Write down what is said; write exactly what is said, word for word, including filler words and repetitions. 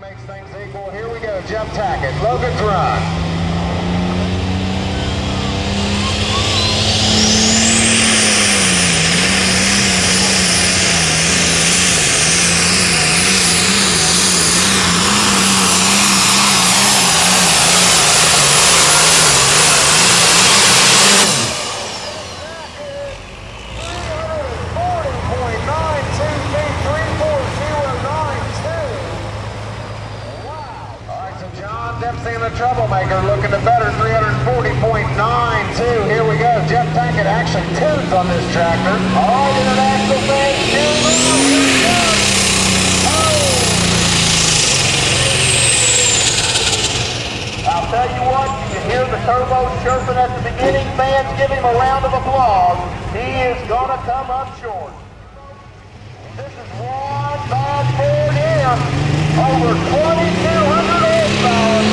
Makes things equal. Here we go, Jeff Tackett, Logan Drive. Dempsey and the troublemaker looking to better, three forty point nine two. Here we go. Jeff Tackett actually tunes on this tractor. All international things, oh. I'll tell you what, you can hear the turbo chirping at the beginning. Fans, give him a round of applause. He is going to come up short. This is one bad Ford M over twenty-two hundred horsepower.